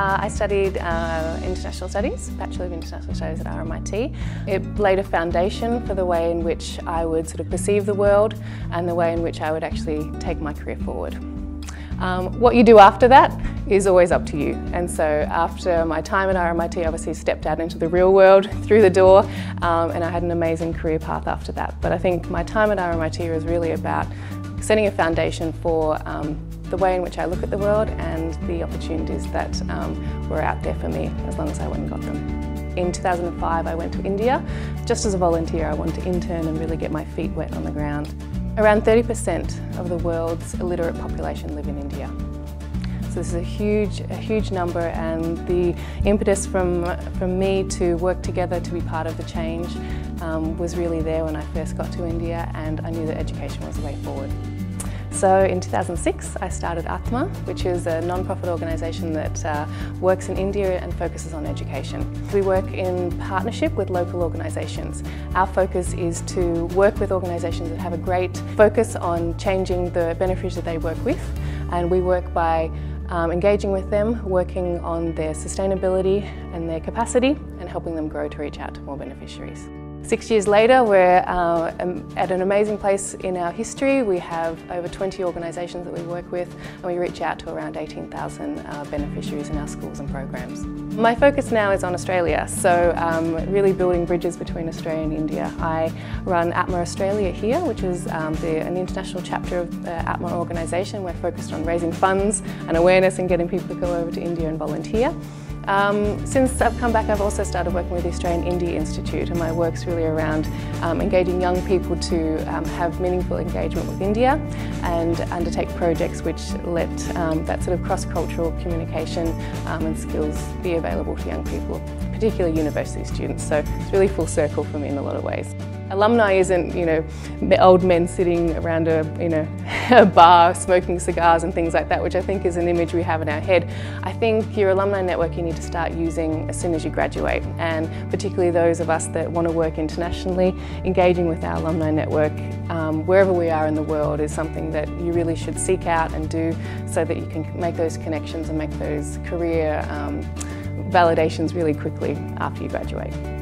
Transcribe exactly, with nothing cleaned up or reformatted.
Uh, I studied uh, International Studies, Bachelor of International Studies at R M I T. It laid a foundation for the way in which I would sort of perceive the world and the way in which I would actually take my career forward. Um, what you do after that is always up to you, and so after my time at R M I T, I obviously stepped out into the real world through the door, um, and I had an amazing career path after that. But I think my time at R M I T was really about setting a foundation for um, the way in which I look at the world and the opportunities that um, were out there for me, as long as I went and got them. In two thousand five, I went to India. Just as a volunteer, I wanted to intern and really get my feet wet on the ground. Around thirty percent of the world's illiterate population live in India. So this is a huge, a huge number, and the impetus from, from me to work together to be part of the change um, was really there when I first got to India, and I knew that education was the way forward. So in two thousand six, I started Atma, which is a non-profit organisation that uh, works in India and focuses on education. We work in partnership with local organisations. Our focus is to work with organisations that have a great focus on changing the beneficiaries that they work with, and we work by um, engaging with them, working on their sustainability and their capacity, and helping them grow to reach out to more beneficiaries. Six years later, we're uh, at an amazing place in our history. We have over twenty organisations that we work with, and we reach out to around eighteen thousand uh, beneficiaries in our schools and programs. My focus now is on Australia, so um, really building bridges between Australia and India. I run Atma Australia here, which is um, the, an international chapter of the Atma organisation. We're focused on raising funds and awareness and getting people to go over to India and volunteer. Um, since I've come back, I've also started working with the Australian India Institute, and my work's really around um, engaging young people to um, have meaningful engagement with India and undertake projects which let um, that sort of cross-cultural communication um, and skills be available to young people, particularly university students. So it's really full circle for me in a lot of ways. Alumni isn't, you know, old men sitting around a, you know, a bar smoking cigars and things like that, which I think is an image we have in our head. I think your alumni network you need to start using as soon as you graduate, and particularly those of us that want to work internationally, engaging with our alumni network um, wherever we are in the world is something that you really should seek out and do, so that you can make those connections and make those career um, validations really quickly after you graduate.